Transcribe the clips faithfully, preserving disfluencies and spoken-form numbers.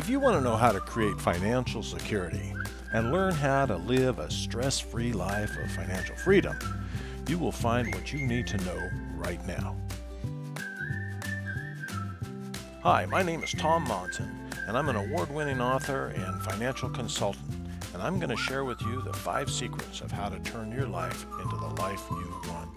If you want to know how to create financial security and learn how to live a stress-free life of financial freedom, you will find what you need to know right now. Hi, my name is Tom Monson, and I'm an award-winning author and financial consultant, and I'm going to share with you the five secrets of how to turn your life into the life you want.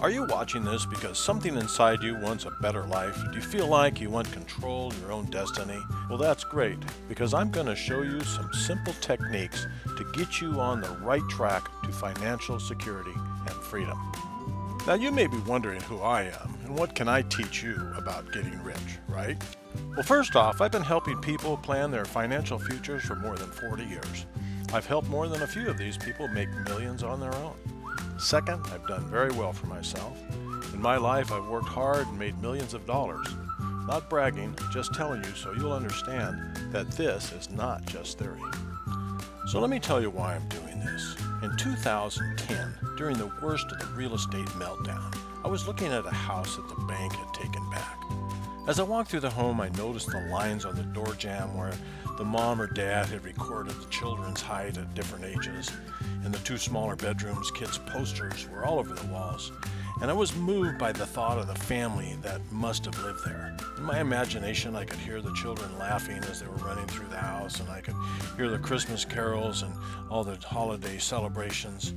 Are you watching this because something inside you wants a better life? Do you feel like you want control of your own destiny? Well, that's great, because I'm going to show you some simple techniques to get you on the right track to financial security and freedom. Now, you may be wondering who I am and what can I teach you about getting rich, right? Well, first off, I've been helping people plan their financial futures for more than forty years. I've helped more than a few of these people make millions on their own. Second, I've done very well for myself. In my life, I've worked hard and made millions of dollars. Not bragging, just telling you so you'll understand that this is not just theory. So let me tell you why I'm doing this. In two thousand ten, during the worst of the real estate meltdown, I was looking at a house that the bank had taken back. As I walked through the home, I noticed the lines on the door jamb where the mom or dad had recorded the children's height at different ages. In the two smaller bedrooms, kids' posters were all over the walls, and I was moved by the thought of the family that must have lived there. In my imagination, I could hear the children laughing as they were running through the house, and I could hear the Christmas carols and all the holiday celebrations,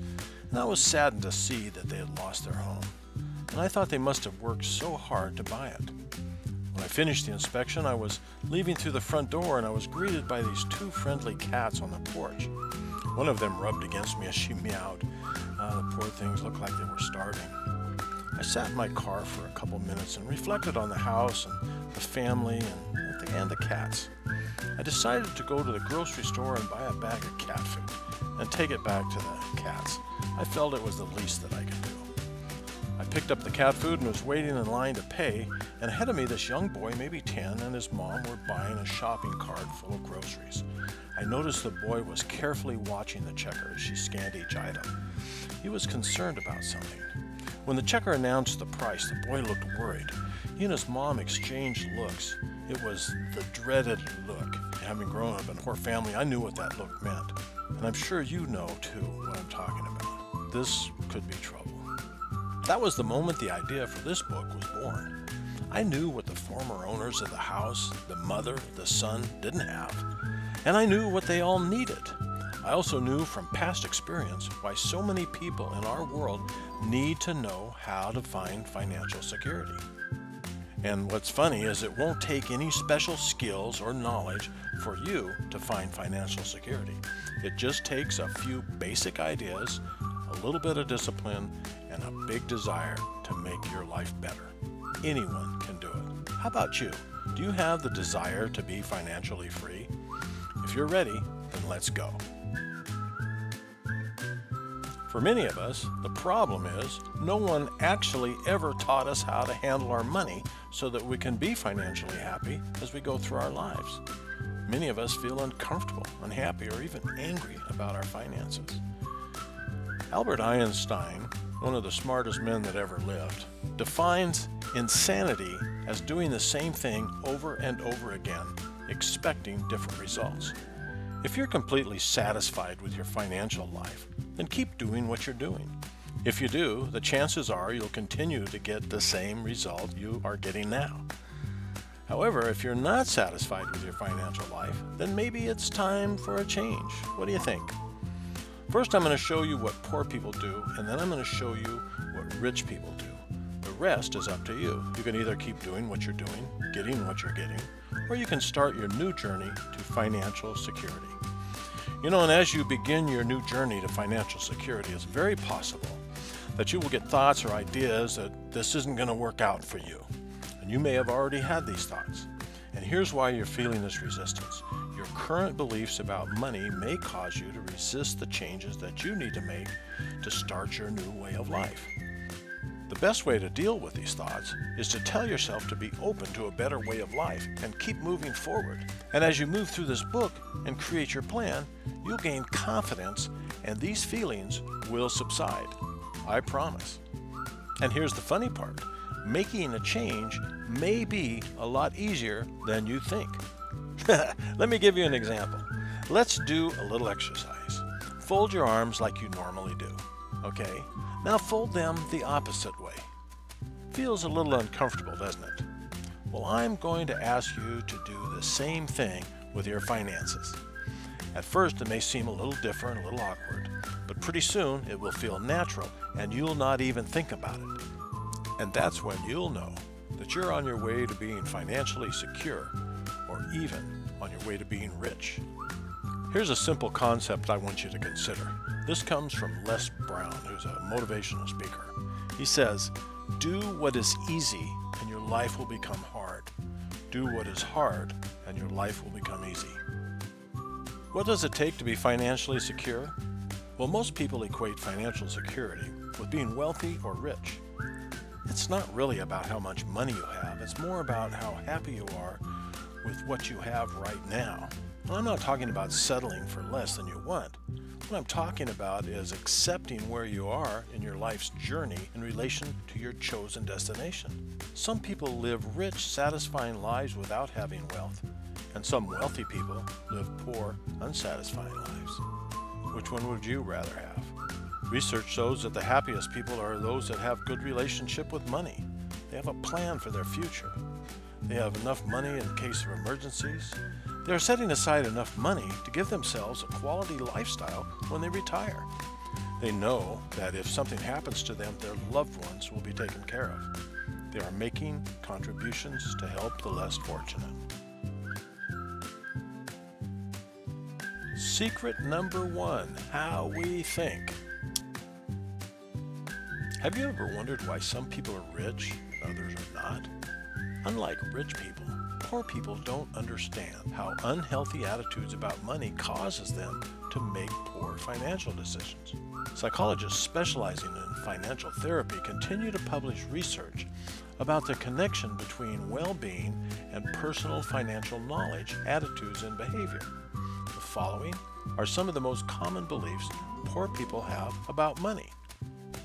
and I was saddened to see that they had lost their home, and I thought they must have worked so hard to buy it. When I finished the inspection, I was leaving through the front door and I was greeted by these two friendly cats on the porch. One of them rubbed against me as she meowed. Uh, the poor things looked like they were starving. I sat in my car for a couple minutes and reflected on the house and the family and the, and the cats. I decided to go to the grocery store and buy a bag of cat food and take it back to the cats. I felt it was the least that I could do. I picked up the cat food and was waiting in line to pay, and ahead of me this young boy, maybe ten, and his mom were buying a shopping cart full of groceries. I noticed the boy was carefully watching the checker as she scanned each item. He was concerned about something. When the checker announced the price, the boy looked worried. He and his mom exchanged looks. It was the dreaded look. Having grown up in a poor family, I knew what that look meant, and I'm sure you know, too, what I'm talking about. This could be trouble. That was the moment the idea for this book was born. I knew what the former owners of the house, the mother, the son, didn't have, and I knew what they all needed. I also knew from past experience why so many people in our world need to know how to find financial security. And what's funny is it won't take any special skills or knowledge for you to find financial security. It just takes a few basic ideas, a little bit of discipline, and a big desire to make your life better. Anyone can do it. How about you? Do you have the desire to be financially free? If you're ready, then let's go. For many of us, the problem is no one actually ever taught us how to handle our money so that we can be financially happy as we go through our lives. Many of us feel uncomfortable, unhappy, or even angry about our finances. Albert Einstein, one of the smartest men that ever lived, defines insanity as doing the same thing over and over again, expecting different results. If you're completely satisfied with your financial life, then keep doing what you're doing. If you do, the chances are you'll continue to get the same result you are getting now. However, if you're not satisfied with your financial life, then maybe it's time for a change. What do you think? First, I'm going to show you what poor people do, and then I'm going to show you what rich people do. The rest is up to you. You can either keep doing what you're doing, getting what you're getting, or you can start your new journey to financial security. You know, and as you begin your new journey to financial security, it's very possible that you will get thoughts or ideas that this isn't going to work out for you. And you may have already had these thoughts. And here's why you're feeling this resistance. Your current beliefs about money may cause you to resist the changes that you need to make to start your new way of life. The best way to deal with these thoughts is to tell yourself to be open to a better way of life and keep moving forward. And as you move through this book and create your plan, you'll gain confidence and these feelings will subside. I promise. And here's the funny part. Making a change may be a lot easier than you think. Let me give you an example. Let's do a little exercise. Fold your arms like you normally do. Okay, now fold them the opposite way. Feels a little uncomfortable, doesn't it? Well, I'm going to ask you to do the same thing with your finances. At first, it may seem a little different, a little awkward, but pretty soon it will feel natural and you'll not even think about it. And that's when you'll know that you're on your way to being financially secure, or even on your way to being rich. Here's a simple concept I want you to consider. This comes from Les Brown, who's a motivational speaker. He says, "Do what is easy and your life will become hard. Do what is hard and your life will become easy." What does it take to be financially secure? Well, most people equate financial security with being wealthy or rich. It's not really about how much money you have, it's more about how happy you are with what you have right now. And I'm not talking about settling for less than you want. What I'm talking about is accepting where you are in your life's journey in relation to your chosen destination. Some people live rich, satisfying lives without having wealth, and some wealthy people live poor, unsatisfying lives. Which one would you rather have? Research shows that the happiest people are those that have good relationship with money. They have a plan for their future. They have enough money in case of emergencies. They are setting aside enough money to give themselves a quality lifestyle when they retire. They know that if something happens to them, their loved ones will be taken care of. They are making contributions to help the less fortunate. Secret number one, how we think. Have you ever wondered why some people are rich and others are not? Unlike rich people, poor people don't understand how unhealthy attitudes about money causes them to make poor financial decisions. Psychologists specializing in financial therapy continue to publish research about the connection between well-being and personal financial knowledge, attitudes, and behavior. The following are some of the most common beliefs poor people have about money.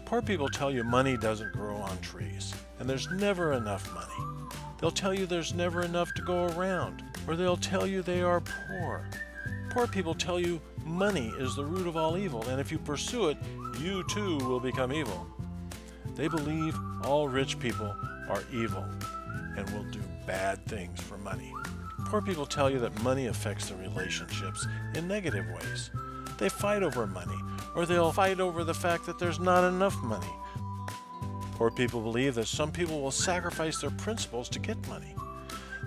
Poor people tell you money doesn't grow on trees, and there's never enough money. They'll tell you there's never enough to go around, or they'll tell you they are poor. Poor people tell you money is the root of all evil, and if you pursue it, you too will become evil. They believe all rich people are evil and will do bad things for money. Poor people tell you that money affects their relationships in negative ways. They fight over money, or they'll fight over the fact that there's not enough money. Poor people believe that some people will sacrifice their principles to get money.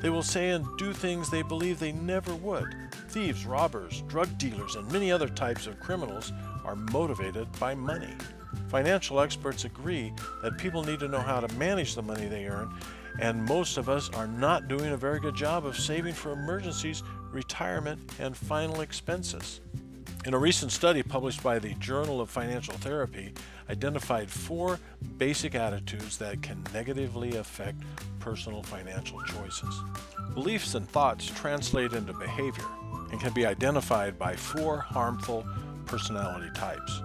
They will say and do things they believe they never would. Thieves, robbers, drug dealers, and many other types of criminals are motivated by money. Financial experts agree that people need to know how to manage the money they earn, and most of us are not doing a very good job of saving for emergencies, retirement, and final expenses. In a recent study published by the Journal of Financial Therapy, identified four basic attitudes that can negatively affect personal financial choices. Beliefs and thoughts translate into behavior and can be identified by four harmful personality types.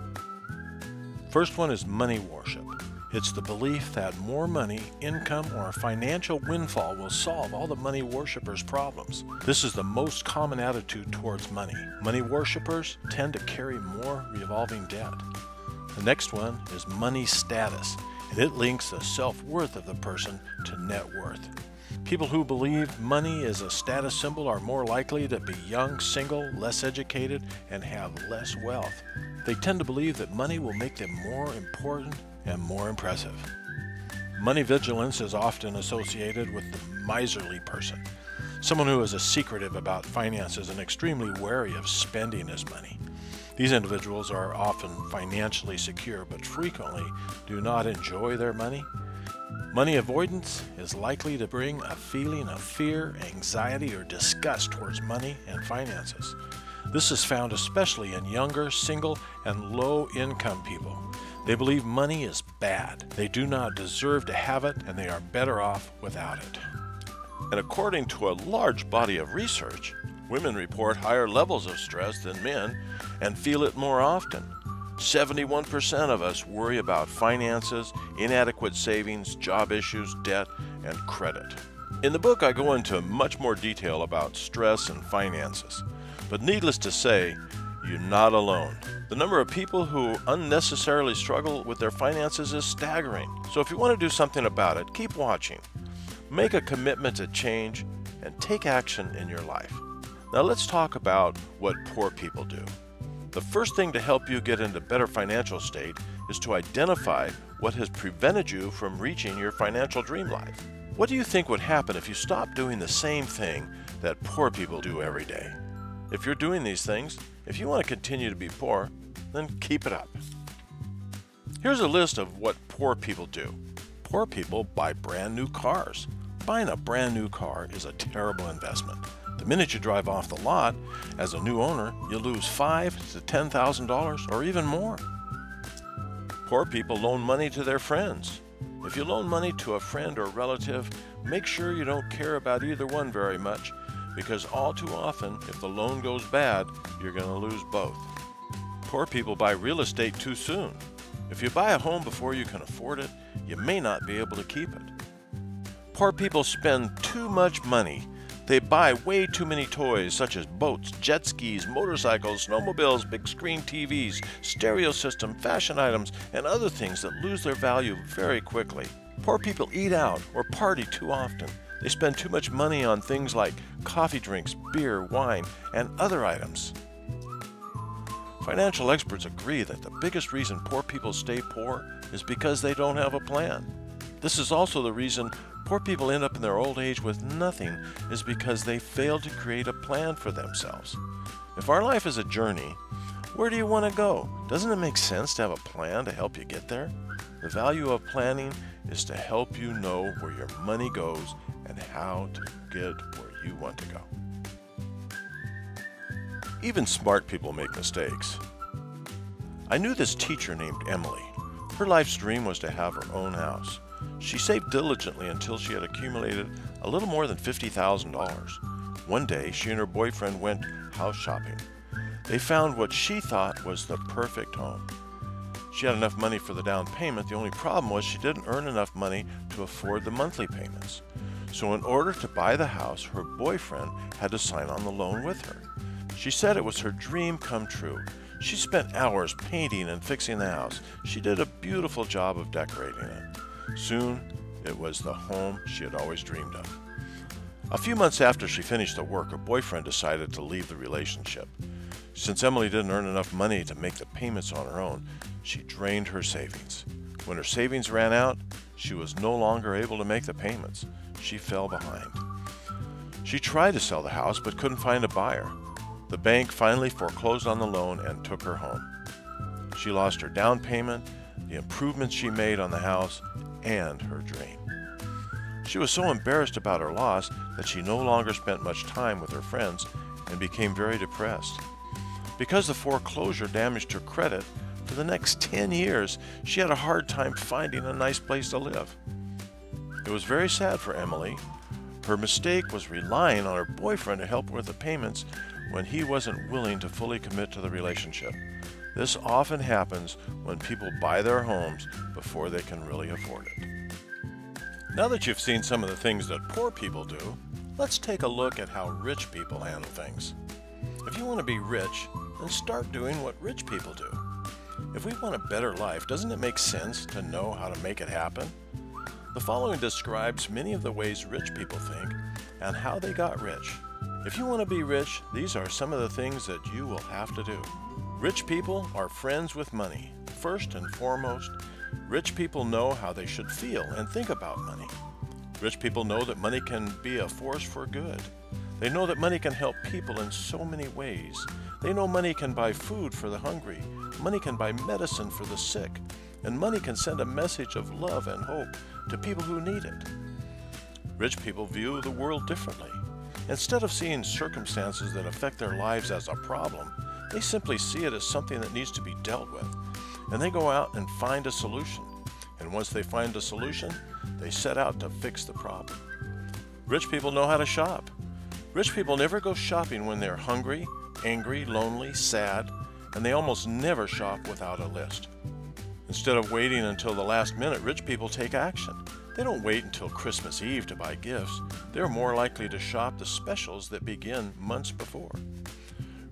First one is money worship. It's the belief that more money, income, or a financial windfall will solve all the money worshippers' problems. This is the most common attitude towards money. Money worshippers tend to carry more revolving debt. The next one is money status, and it links the self-worth of the person to net worth. People who believe money is a status symbol are more likely to be young, single, less educated, and have less wealth. They tend to believe that money will make them more important and more impressive. Money vigilance is often associated with the miserly person, someone who is secretive about finances and extremely wary of spending his money. These individuals are often financially secure but frequently do not enjoy their money. Money avoidance is likely to bring a feeling of fear, anxiety, or disgust towards money and finances. This is found especially in younger, single, and low-income people. They believe money is bad, they do not deserve to have it, and they are better off without it. And according to a large body of research, women report higher levels of stress than men and feel it more often. seventy-one percent of us worry about finances, inadequate savings, job issues, debt, and credit. In the book, I go into much more detail about stress and finances, but needless to say, you're not alone. The number of people who unnecessarily struggle with their finances is staggering. So if you want to do something about it, keep watching. Make a commitment to change and take action in your life. Now let's talk about what poor people do. The first thing to help you get into better financial state is to identify what has prevented you from reaching your financial dream life. What do you think would happen if you stopped doing the same thing that poor people do every day? If you're doing these things, if you want to continue to be poor, then keep it up. Here's a list of what poor people do. Poor people buy brand new cars. Buying a brand new car is a terrible investment. The minute you drive off the lot, as a new owner, you lose five thousand to ten thousand dollars or even more. Poor people loan money to their friends. If you loan money to a friend or relative, make sure you don't care about either one very much, because all too often, if the loan goes bad, you're going to lose both. Poor people buy real estate too soon. If you buy a home before you can afford it, you may not be able to keep it. Poor people spend too much money. They buy way too many toys, such as boats, jet skis, motorcycles, snowmobiles, big screen T Vs, stereo system, fashion items, and other things that lose their value very quickly. Poor people eat out or party too often. They spend too much money on things like coffee drinks, beer, wine, and other items. Financial experts agree that the biggest reason poor people stay poor is because they don't have a plan. This is also the reason poor people end up in their old age with nothing, is because they failed to create a plan for themselves. If our life is a journey, where do you want to go? Doesn't it make sense to have a plan to help you get there? The value of planning is to help you know where your money goes and how to get where you want to go. Even smart people make mistakes. I knew this teacher named Emily. Her life's dream was to have her own house. She saved diligently until she had accumulated a little more than fifty thousand dollars. One day, she and her boyfriend went house shopping. They found what she thought was the perfect home. She had enough money for the down payment. The only problem was she didn't earn enough money to afford the monthly payments. So in order to buy the house, her boyfriend had to sign on the loan with her. She said it was her dream come true. She spent hours painting and fixing the house. She did a beautiful job of decorating it. Soon, it was the home she had always dreamed of. A few months after she finished the work, her boyfriend decided to leave the relationship. Since Emily didn't earn enough money to make the payments on her own, she drained her savings. When her savings ran out, she was no longer able to make the payments. She fell behind. She tried to sell the house but couldn't find a buyer. The bank finally foreclosed on the loan and took her home. She lost her down payment, the improvements she made on the house, and her dream. She was so embarrassed about her loss that she no longer spent much time with her friends and became very depressed. Because the foreclosure damaged her credit, for the next ten years, she had a hard time finding a nice place to live. It was very sad for Emily. Her mistake was relying on her boyfriend to help her with the payments when he wasn't willing to fully commit to the relationship. This often happens when people buy their homes before they can really afford it. Now that you've seen some of the things that poor people do, let's take a look at how rich people handle things. If you want to be rich, then start doing what rich people do. If we want a better life, doesn't it make sense to know how to make it happen? The following describes many of the ways rich people think and how they got rich. If you want to be rich, these are some of the things that you will have to do. Rich people are friends with money. First and foremost, rich people know how they should feel and think about money. Rich people know that money can be a force for good. They know that money can help people in so many ways. They know money can buy food for the hungry. Money can buy medicine for the sick. And money can send a message of love and hope to people who need it. Rich people view the world differently. Instead of seeing circumstances that affect their lives as a problem, they simply see it as something that needs to be dealt with. And they go out and find a solution. And once they find a solution, they set out to fix the problem. Rich people know how to shop. Rich people never go shopping when they're hungry, angry, lonely, sad, and they almost never shop without a list. Instead of waiting until the last minute, rich people take action. They don't wait until Christmas Eve to buy gifts. They're more likely to shop the specials that begin months before.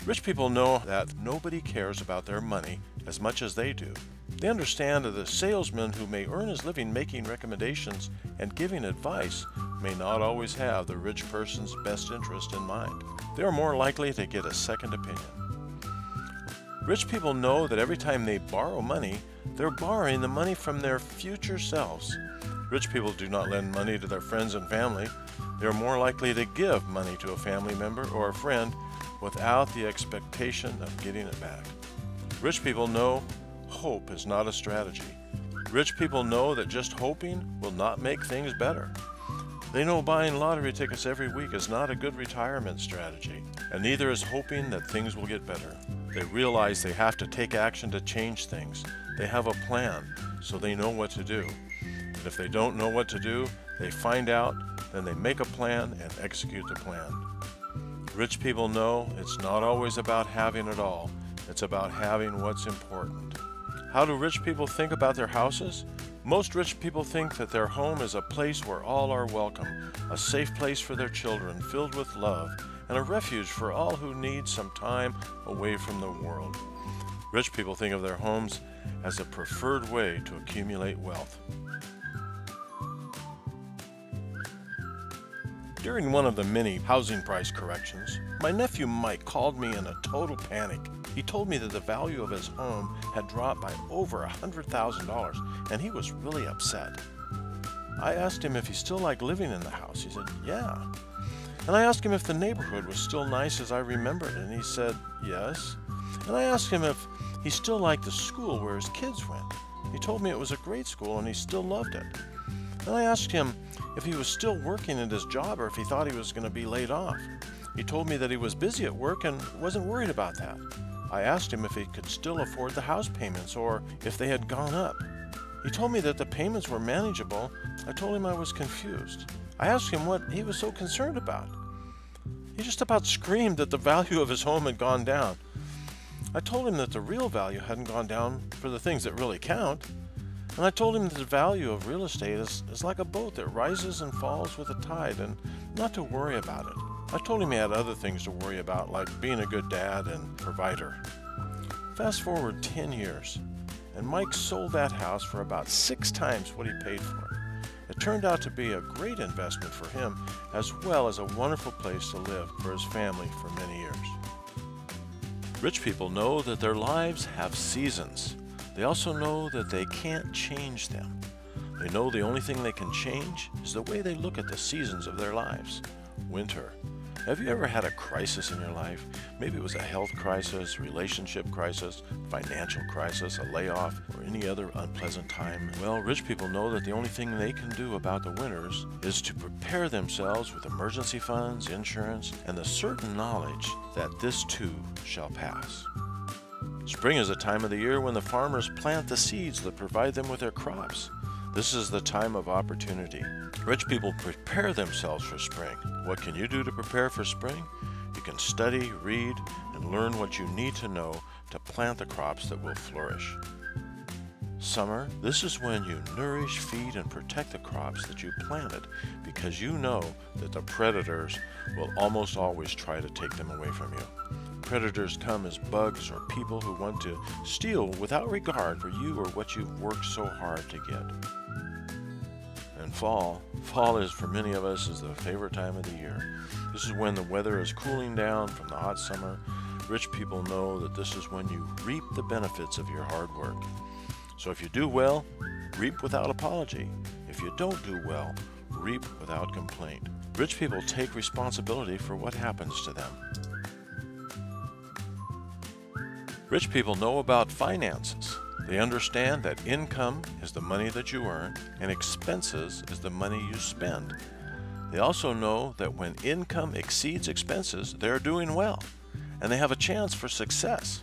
Rich people know that nobody cares about their money as much as they do. They understand that the salesman who may earn his living making recommendations and giving advice may not always have the rich person's best interest in mind. They are more likely to get a second opinion. Rich people know that every time they borrow money, they're borrowing the money from their future selves. Rich people do not lend money to their friends and family. They are more likely to give money to a family member or a friend without the expectation of getting it back. Rich people know hope is not a strategy. Rich people know that just hoping will not make things better. They know buying lottery tickets every week is not a good retirement strategy, and neither is hoping that things will get better. They realize they have to take action to change things. They have a plan, so they know what to do. And if they don't know what to do, they find out, then they make a plan and execute the plan. Rich people know it's not always about having it all. It's about having what's important. How do rich people think about their houses? Most rich people think that their home is a place where all are welcome, a safe place for their children, filled with love, and a refuge for all who need some time away from the world. Rich people think of their homes as a preferred way to accumulate wealth. During one of the many housing price corrections, my nephew Mike called me in a total panic. He told me that the value of his home had dropped by over one hundred thousand dollars, and he was really upset. I asked him if he still liked living in the house. He said, yeah. And I asked him if the neighborhood was still nice as I remembered, and he said, yes. And I asked him if he still liked the school where his kids went. He told me it was a great school and he still loved it. And I asked him if he was still working at his job or if he thought he was going to be laid off. He told me that he was busy at work and wasn't worried about that. I asked him if he could still afford the house payments or if they had gone up. He told me that the payments were manageable. I told him I was confused. I asked him what he was so concerned about. He just about screamed that the value of his home had gone down. I told him that the real value hadn't gone down for the things that really count. And I told him that the value of real estate is, is like a boat that rises and falls with the tide, and not to worry about it. I told him he had other things to worry about, like being a good dad and provider. Fast forward ten years, and Mike sold that house for about six times what he paid for it. It turned out to be a great investment for him, as well as a wonderful place to live for his family for many years. Rich people know that their lives have seasons. They also know that they can't change them. They know the only thing they can change is the way they look at the seasons of their lives. Winter. Have you ever had a crisis in your life? Maybe it was a health crisis, relationship crisis, financial crisis, a layoff, or any other unpleasant time. Well, rich people know that the only thing they can do about the winters is to prepare themselves with emergency funds, insurance, and the certain knowledge that this too shall pass. Spring is a time of the year when the farmers plant the seeds that provide them with their crops. This is the time of opportunity. Rich people prepare themselves for spring. What can you do to prepare for spring? You can study, read, and learn what you need to know to plant the crops that will flourish. Summer, this is when you nourish, feed, and protect the crops that you planted, because you know that the predators will almost always try to take them away from you. Predators come as bugs or people who want to steal without regard for you or what you've worked so hard to get. And fall. Fall is, for many of us, is the favorite time of the year. This is when the weather is cooling down from the hot summer. Rich people know that this is when you reap the benefits of your hard work. So if you do well, reap without apology. If you don't do well, reap without complaint. Rich people take responsibility for what happens to them. Rich people know about finances. They understand that income is the money that you earn and expenses is the money you spend. They also know that when income exceeds expenses, they're doing well and they have a chance for success.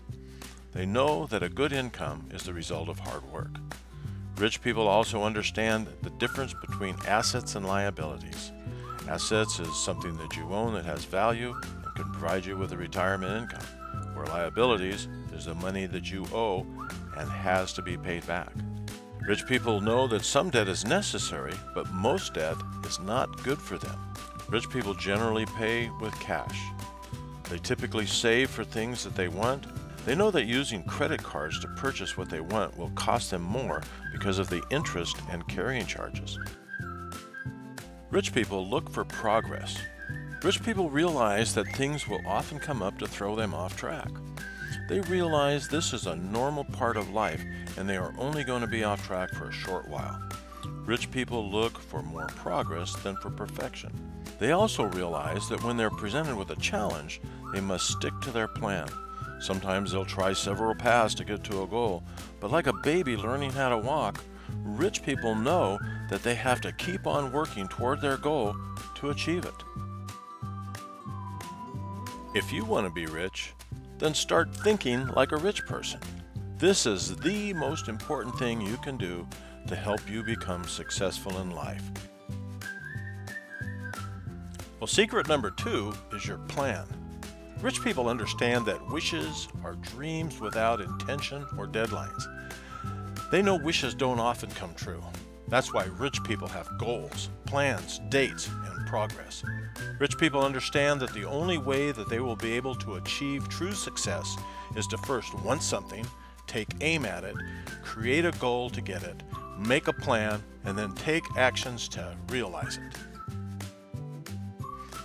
They know that a good income is the result of hard work. Rich people also understand the difference between assets and liabilities. Assets is something that you own that has value and can provide you with a retirement income, where liabilities is the money that you owe and has to be paid back. Rich people know that some debt is necessary, but most debt is not good for them. Rich people generally pay with cash. They typically save for things that they want. They know that using credit cards to purchase what they want will cost them more because of the interest and carrying charges. Rich people look for progress. Rich people realize that things will often come up to throw them off track. They realize this is a normal part of life and they are only going to be off track for a short while. Rich people look for more progress than for perfection. They also realize that when they're presented with a challenge, they must stick to their plan. Sometimes they'll try several paths to get to a goal, but like a baby learning how to walk, rich people know that they have to keep on working toward their goal to achieve it. If you want to be rich, then start thinking like a rich person. This is the most important thing you can do to help you become successful in life. Well, secret number two is your plan. Rich people understand that wishes are dreams without intention or deadlines. They know wishes don't often come true. That's why rich people have goals, plans, dates, and progress. Rich people understand that the only way that they will be able to achieve true success is to first want something, take aim at it, create a goal to get it, make a plan, and then take actions to realize it.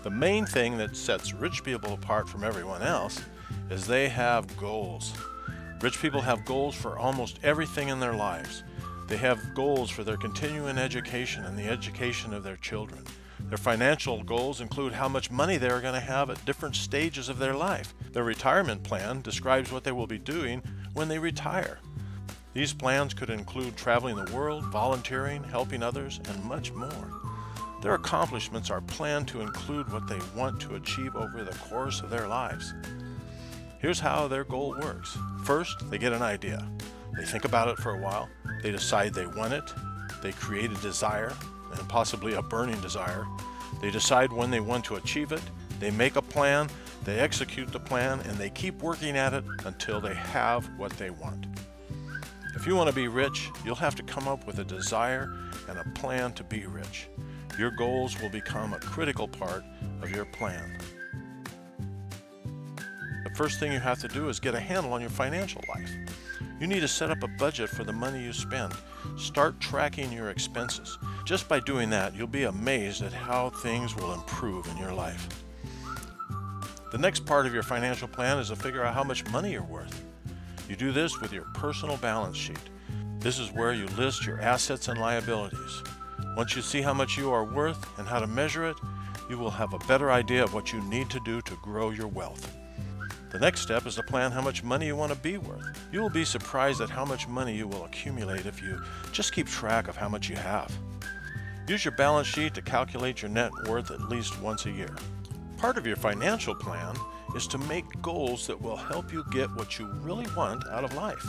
The main thing that sets rich people apart from everyone else is they have goals. Rich people have goals for almost everything in their lives. They have goals for their continuing education and the education of their children. Their financial goals include how much money they are going to have at different stages of their life. Their retirement plan describes what they will be doing when they retire. These plans could include traveling the world, volunteering, helping others, and much more. Their accomplishments are planned to include what they want to achieve over the course of their lives. Here's how their goal works. First, they get an idea. They think about it for a while. They decide they want it. They create a desire, and possibly a burning desire. They decide when they want to achieve it. They make a plan. They execute the plan, and they keep working at it until they have what they want. If you want to be rich, you'll have to come up with a desire and a plan to be rich. Your goals will become a critical part of your plan. The first thing you have to do is get a handle on your financial life. You need to set up a budget for the money you spend. Start tracking your expenses. Just by doing that, you'll be amazed at how things will improve in your life. The next part of your financial plan is to figure out how much money you're worth. You do this with your personal balance sheet. This is where you list your assets and liabilities. Once you see how much you are worth and how to measure it, you will have a better idea of what you need to do to grow your wealth. The next step is to plan how much money you want to be worth. You will be surprised at how much money you will accumulate if you just keep track of how much you have. Use your balance sheet to calculate your net worth at least once a year. Part of your financial plan is to make goals that will help you get what you really want out of life.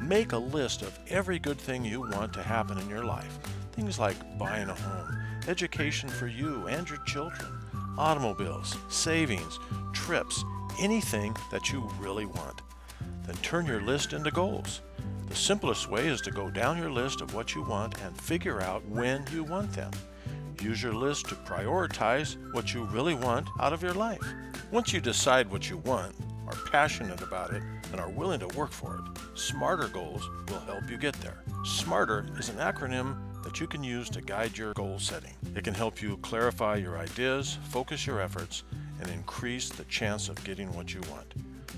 Make a list of every good thing you want to happen in your life. Things like buying a home, education for you and your children, automobiles, savings, trips, anything that you really want. Then turn your list into goals. The simplest way is to go down your list of what you want and figure out when you want them. Use your list to prioritize what you really want out of your life. Once you decide what you want, are passionate about it, and are willing to work for it, SMARTER goals will help you get there. SMARTER is an acronym that you can use to guide your goal setting. It can help you clarify your ideas, focus your efforts, and increase the chance of getting what you want.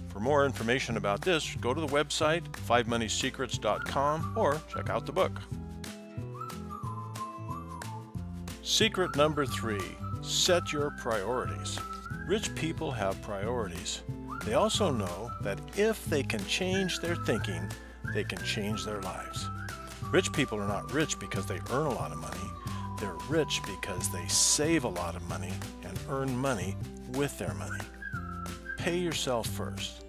For more information about this, go to the website five money secrets dot com or check out the book. Secret number three, set your priorities. Rich people have priorities. They also know that if they can change their thinking, they can change their lives. Rich people are not rich because they earn a lot of money. They're rich because they save a lot of money and earn money with their money. Pay yourself first.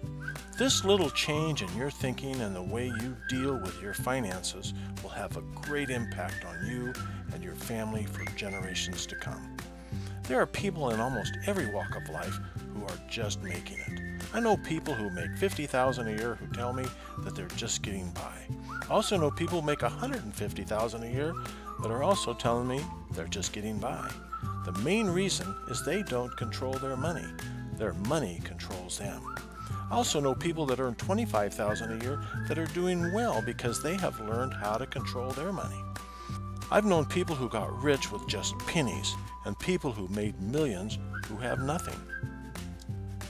This little change in your thinking and the way you deal with your finances will have a great impact on you and your family for generations to come. There are people in almost every walk of life who are just making it. I know people who make fifty thousand dollars a year who tell me that they're just getting by. I also know people who make one hundred fifty thousand dollars a year that are also telling me they're just getting by. The main reason is they don't control their money. Their money controls them. I also know people that earn twenty-five thousand dollars a year that are doing well because they have learned how to control their money. I've known people who got rich with just pennies and people who made millions who have nothing.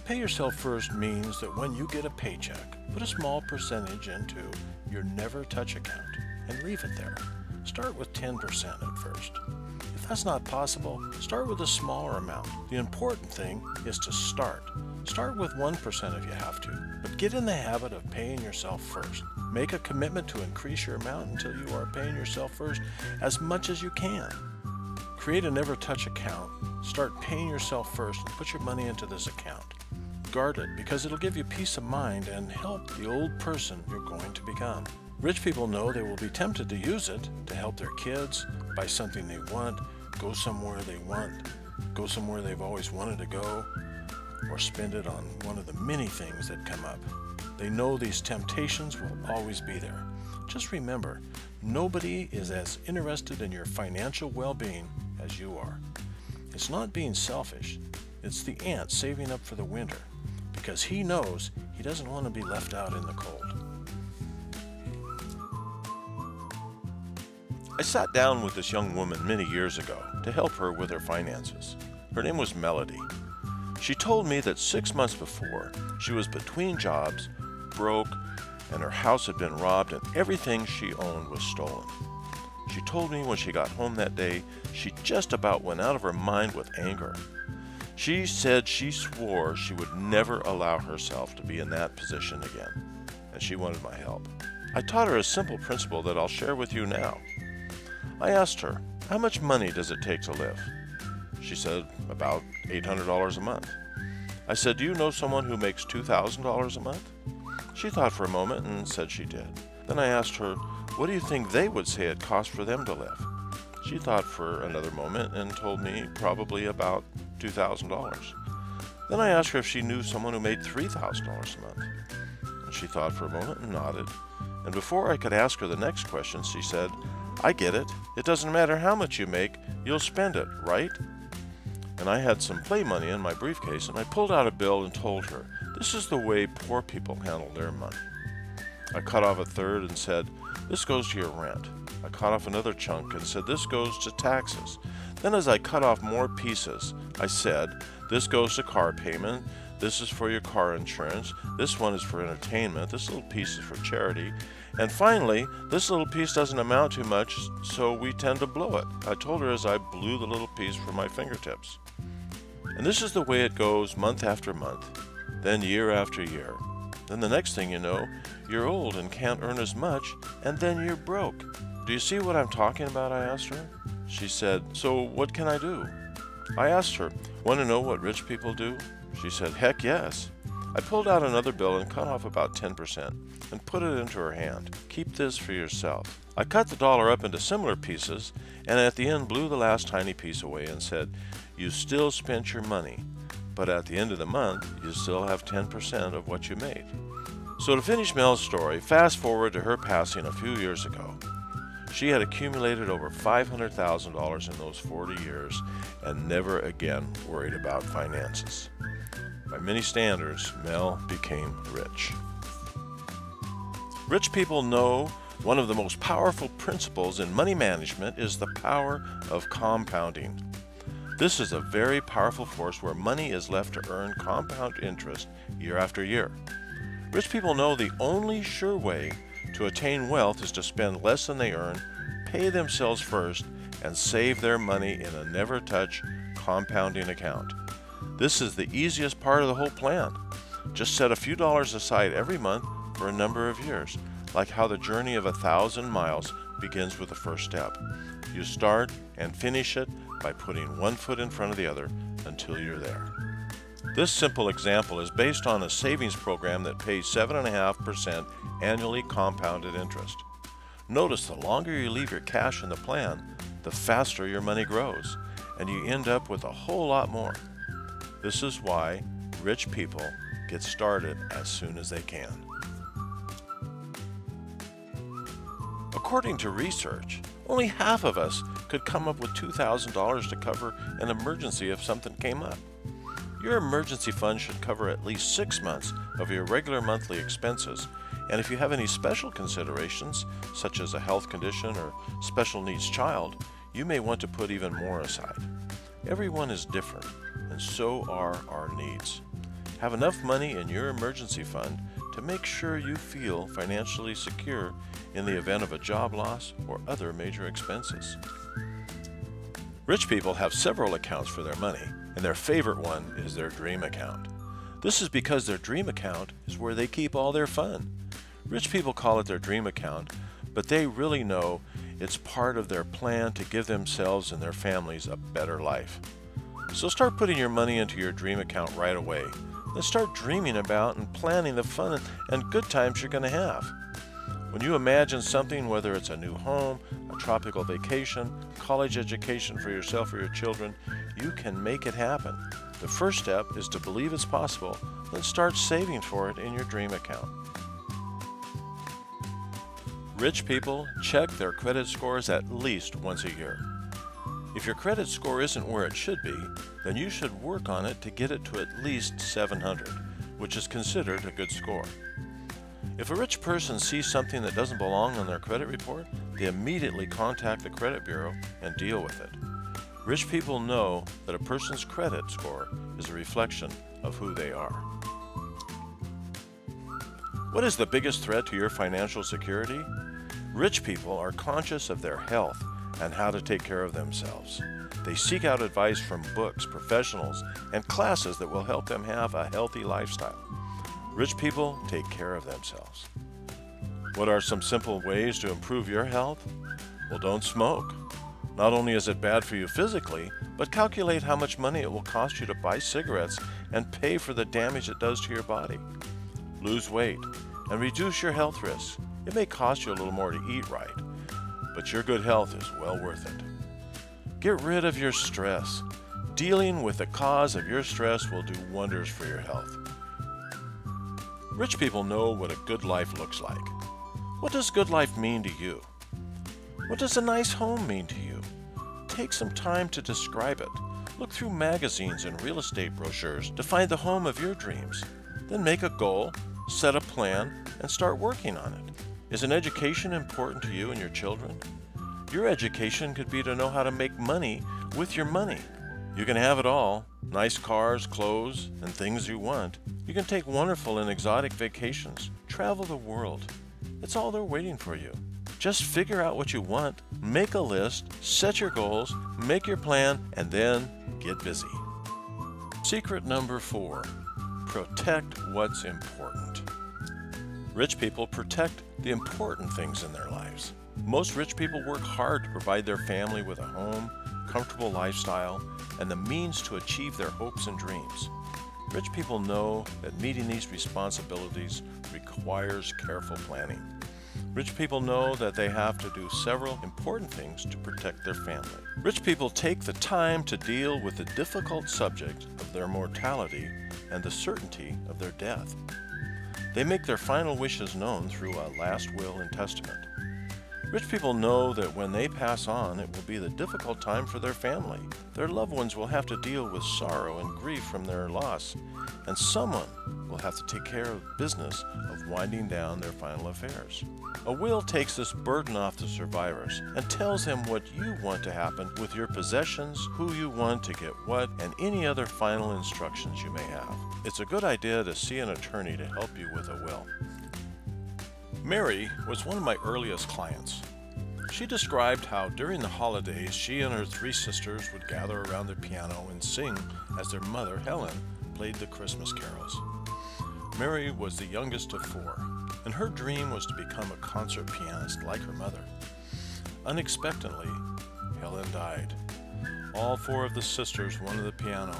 Pay yourself first means that when you get a paycheck, put a small percentage into your never touch account and leave it there. Start with ten percent at first. If that's not possible, start with a smaller amount. The important thing is to start. Start with one percent if you have to, but get in the habit of paying yourself first. Make a commitment to increase your amount until you are paying yourself first as much as you can. Create a never touch account. Start paying yourself first and put your money into this account. Guard it because it'll give you peace of mind and help the old person you're going to become. Rich people know they will be tempted to use it to help their kids, buy something they want, go somewhere they want, go somewhere they've always wanted to go, or spend it on one of the many things that come up. They know these temptations will always be there. Just remember, nobody is as interested in your financial well-being as you are. It's not being selfish. It's the ant saving up for the winter because he knows he doesn't want to be left out in the cold. I sat down with this young woman many years ago to help her with her finances. Her name was Melody. She told me that six months before, she was between jobs, broke, and her house had been robbed and everything she owned was stolen. She told me when she got home that day, she just about went out of her mind with anger. She said she swore she would never allow herself to be in that position again, and she wanted my help. I taught her a simple principle that I'll share with you now. I asked her, how much money does it take to live? She said, about eight hundred dollars a month. I said, do you know someone who makes two thousand dollars a month? She thought for a moment and said she did. Then I asked her, what do you think they would say it cost for them to live? She thought for another moment and told me probably about two thousand dollars. Then I asked her if she knew someone who made three thousand dollars a month. And she thought for a moment and nodded. And before I could ask her the next question, she said, I get it. It doesn't matter how much you make, you'll spend it, right? And I had some play money in my briefcase, and I pulled out a bill and told her, this is the way poor people handle their money. I cut off a third and said, this goes to your rent. I cut off another chunk and said, this goes to taxes. Then as I cut off more pieces, I said, this goes to car payment, this is for your car insurance, this one is for entertainment, this little piece is for charity, and finally, this little piece doesn't amount to much, so we tend to blow it. I told her as I blew the little piece from my fingertips. And this is the way it goes month after month, then year after year. Then the next thing you know, you're old and can't earn as much, and then you're broke. Do you see what I'm talking about? I asked her. She said, so what can I do? I asked her, want to know what rich people do? She said, heck yes. I pulled out another bill and cut off about ten percent and put it into her hand. Keep this for yourself. I cut the dollar up into similar pieces and at the end blew the last tiny piece away and said, you still spent your money, but at the end of the month, you still have ten percent of what you made. So to finish Mel's story, fast forward to her passing a few years ago. She had accumulated over five hundred thousand dollars in those forty years and never again worried about finances. By many standards, Mel became rich. Rich people know one of the most powerful principles in money management is the power of compounding. This is a very powerful force where money is left to earn compound interest year after year. Rich people know the only sure way to attain wealth is to spend less than they earn, pay themselves first, and save their money in a never-touch compounding account. This is the easiest part of the whole plan. Just set a few dollars aside every month for a number of years, like how the journey of a thousand miles begins with the first step. You start and finish it by putting one foot in front of the other until you're there. This simple example is based on a savings program that pays seven point five percent annually compounded interest. Notice the longer you leave your cash in the plan, the faster your money grows, and you end up with a whole lot more. This is why rich people get started as soon as they can. According to research, only half of us could come up with two thousand dollars to cover an emergency if something came up. Your emergency fund should cover at least six months of your regular monthly expenses, and if you have any special considerations, such as a health condition or special needs child, you may want to put even more aside. Everyone is different, and so are our needs. Have enough money in your emergency fund to make sure you feel financially secure in the event of a job loss or other major expenses. Rich people have several accounts for their money, and their favorite one is their dream account. This is because their dream account is where they keep all their fun. Rich people call it their dream account, but they really know it's part of their plan to give themselves and their families a better life. So start putting your money into your dream account right away, and start dreaming about and planning the fun and good times you're going to have. When you imagine something, whether it's a new home, a tropical vacation, college education for yourself or your children, you can make it happen. The first step is to believe it's possible, then start saving for it in your dream account. Rich people check their credit scores at least once a year. If your credit score isn't where it should be, then you should work on it to get it to at least seven hundred, which is considered a good score. If a rich person sees something that doesn't belong on their credit report, they immediately contact the credit bureau and deal with it. Rich people know that a person's credit score is a reflection of who they are. What is the biggest threat to your financial security? Rich people are conscious of their health and how to take care of themselves. They seek out advice from books, professionals, and classes that will help them have a healthy lifestyle. Rich people take care of themselves. What are some simple ways to improve your health? Well, don't smoke. Not only is it bad for you physically, but calculate how much money it will cost you to buy cigarettes and pay for the damage it does to your body. Lose weight and reduce your health risks. It may cost you a little more to eat right, but your good health is well worth it. Get rid of your stress. Dealing with the cause of your stress will do wonders for your health. Rich people know what a good life looks like. What does good life mean to you? What does a nice home mean to you? Take some time to describe it. Look through magazines and real estate brochures to find the home of your dreams. Then make a goal, set a plan, and start working on it. Is an education important to you and your children? Your education could be to know how to make money with your money. You can have it all, nice cars, clothes, and things you want. You can take wonderful and exotic vacations, travel the world. It's all there waiting for you. Just figure out what you want, make a list, set your goals, make your plan, and then get busy. Secret number four, protect what's important. Rich people protect the important things in their lives. Most rich people work hard to provide their family with a home, comfortable lifestyle, and the means to achieve their hopes and dreams. Rich people know that meeting these responsibilities requires careful planning. Rich people know that they have to do several important things to protect their family. Rich people take the time to deal with the difficult subject of their mortality and the certainty of their death. They make their final wishes known through a last will and testament. Rich people know that when they pass on, it will be the difficult time for their family. Their loved ones will have to deal with sorrow and grief from their loss, and someone will have to take care of the business of winding down their final affairs. A will takes this burden off the survivors and tells them what you want to happen with your possessions, who you want to get what, and any other final instructions you may have. It's a good idea to see an attorney to help you with a will. Mary was one of my earliest clients. She described how during the holidays, she and her three sisters would gather around the piano and sing as their mother, Helen, played the Christmas carols. Mary was the youngest of four, and her dream was to become a concert pianist like her mother. Unexpectedly, Helen died. All four of the sisters wanted the piano.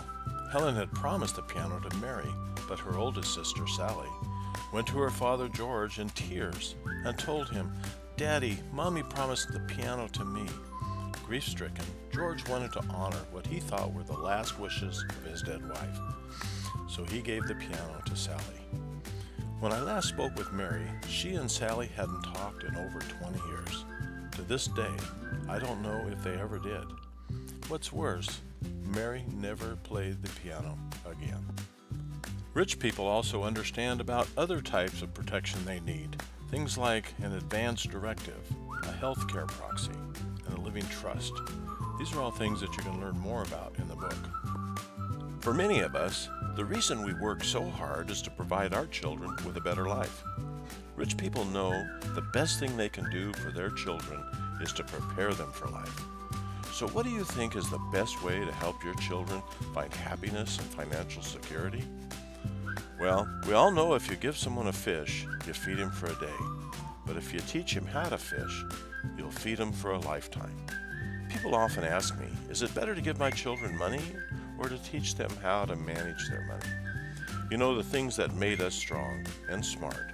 Helen had promised the piano to Mary, but her oldest sister, Sally, went to her father George in tears and told him, "Daddy, Mommy promised the piano to me. grief-stricken, George wanted to honor what he thought were the last wishes of his dead wife, so he gave the piano to Sally. When I last spoke with Mary, she and Sally hadn't talked in over twenty years. To this day, I don't know if they ever did. What's worse, Mary never played the piano again. Rich people also understand about other types of protection they need, things like an advance directive, a health care proxy, and a living trust. These are all things that you can learn more about in the book. For many of us, the reason we work so hard is to provide our children with a better life. Rich people know the best thing they can do for their children is to prepare them for life. So what do you think is the best way to help your children find happiness and financial security? Well, we all know if you give someone a fish, you feed him for a day. But if you teach him how to fish, you'll feed him for a lifetime. People often ask me, is it better to give my children money or to teach them how to manage their money? You know, the things that made us strong and smart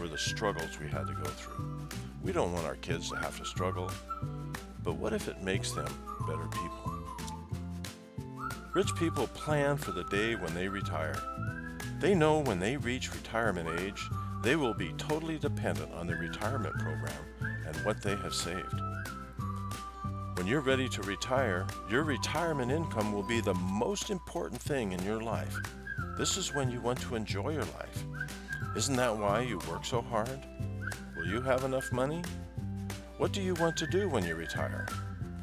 were the struggles we had to go through. We don't want our kids to have to struggle. But what if it makes them better people? Rich people plan for the day when they retire. They know when they reach retirement age, they will be totally dependent on their retirement program and what they have saved. When you're ready to retire, your retirement income will be the most important thing in your life. This is when you want to enjoy your life. Isn't that why you work so hard? Will you have enough money? What do you want to do when you retire?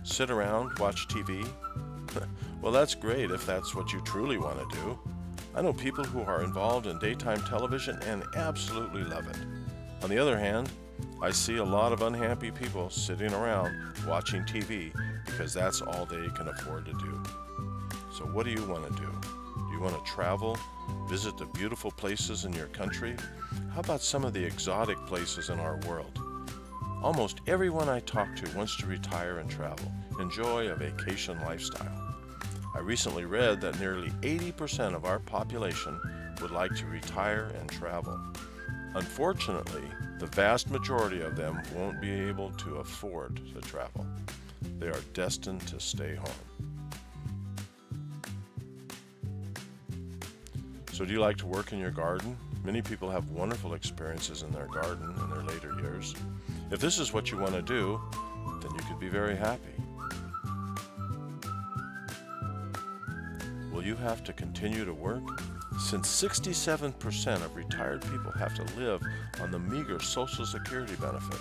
Sit around, watch T V? Well, that's great if that's what you truly want to do. I know people who are involved in daytime television and absolutely love it. On the other hand, I see a lot of unhappy people sitting around watching T V because that's all they can afford to do. So what do you want to do? Do you want to travel? Visit the beautiful places in your country? How about some of the exotic places in our world? Almost everyone I talk to wants to retire and travel, enjoy a vacation lifestyle. I recently read that nearly eighty percent of our population would like to retire and travel. Unfortunately, the vast majority of them won't be able to afford to travel. They are destined to stay home. So do you like to work in your garden? Many people have wonderful experiences in their garden in their later years. If this is what you want to do, then you could be very happy. Will you have to continue to work? Since sixty-seven percent of retired people have to live on the meager Social Security benefit,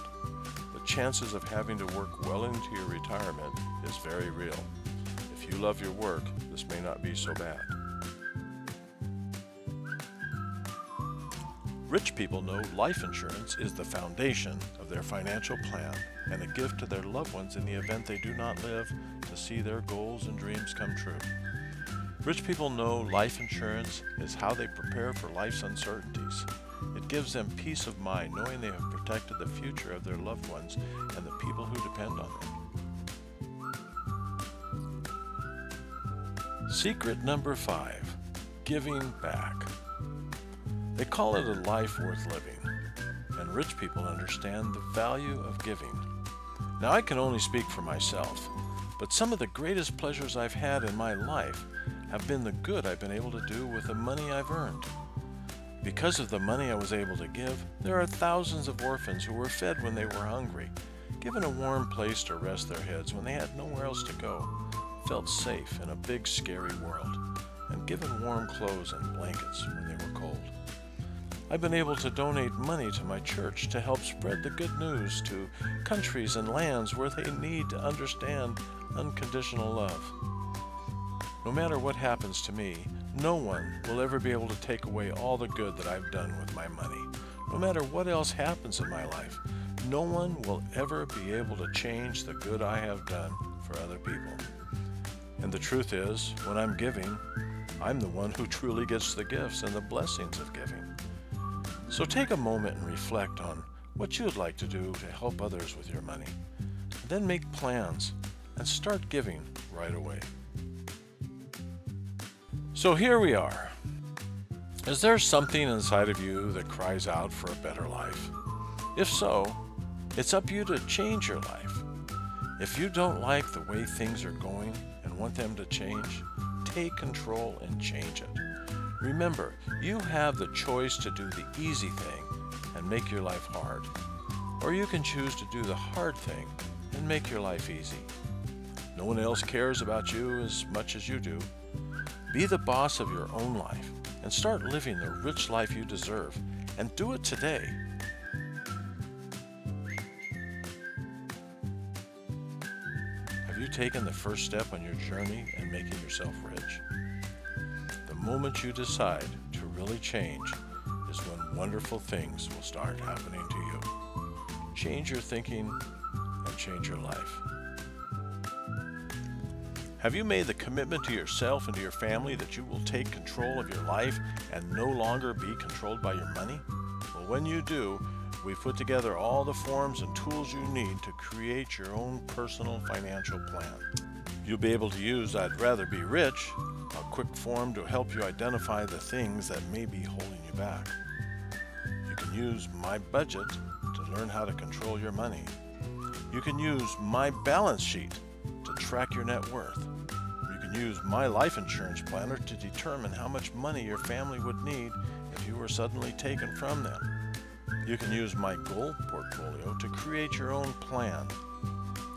the chances of having to work well into your retirement is very real. If you love your work, this may not be so bad. Rich people know life insurance is the foundation of their financial plan and a gift to their loved ones in the event they do not live to see their goals and dreams come true. Rich people know life insurance is how they prepare for life's uncertainties. It gives them peace of mind knowing they have protected the future of their loved ones and the people who depend on them. Secret number five, giving back. They call it a life worth living, and rich people understand the value of giving. Now, I can only speak for myself, but some of the greatest pleasures I've had in my life have been the good I've been able to do with the money I've earned. Because of the money I was able to give, there are thousands of orphans who were fed when they were hungry, given a warm place to rest their heads when they had nowhere else to go, felt safe in a big, scary world, and given warm clothes and blankets when they were cold. I've been able to donate money to my church to help spread the good news to countries and lands where they need to understand unconditional love. No matter what happens to me, no one will ever be able to take away all the good that I've done with my money. No matter what else happens in my life, no one will ever be able to change the good I have done for other people. And the truth is, when I'm giving, I'm the one who truly gets the gifts and the blessings of giving. So take a moment and reflect on what you'd like to do to help others with your money. Then make plans and start giving right away. So here we are. Is there something inside of you that cries out for a better life? If so, it's up to you to change your life. If you don't like the way things are going and want them to change, take control and change it. Remember, you have the choice to do the easy thing and make your life hard, or you can choose to do the hard thing and make your life easy. No one else cares about you as much as you do. Be the boss of your own life and start living the rich life you deserve, and do it today. Have you taken the first step on your journey in making yourself rich? The moment you decide to really change is when wonderful things will start happening to you. Change your thinking and change your life. Have you made the commitment to yourself and to your family that you will take control of your life and no longer be controlled by your money? Well, when you do, we've put together all the forms and tools you need to create your own personal financial plan. You'll be able to use I'd Rather Be Rich, a quick form to help you identify the things that may be holding you back. You can use My Budget to learn how to control your money. You can use My Balance Sheet to track your net worth. You can use My Life Insurance Planner to determine how much money your family would need if you were suddenly taken from them. You can use My Goal Portfolio to create your own plan.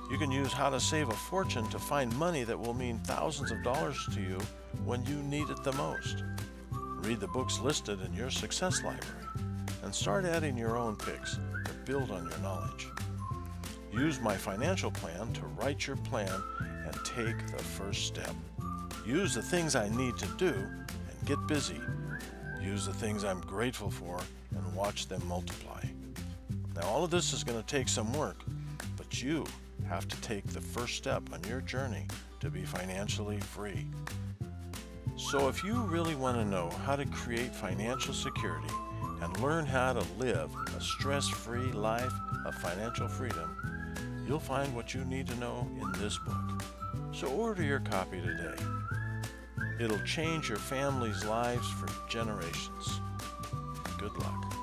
You can use How to Save a Fortune to find money that will mean thousands of dollars to you when you need it the most. Read the books listed in your success library and start adding your own picks to build on your knowledge. Use My Financial Plan to write your plan and take the first step. Use the things I need to do and get busy. Use the things I'm grateful for and watch them multiply. Now, all of this is going to take some work, but you have to take the first step on your journey to be financially free. So if you really want to know how to create financial security and learn how to live a stress-free life of financial freedom, you'll find what you need to know in this book. So order your copy today. It'll change your family's lives for generations. Good luck.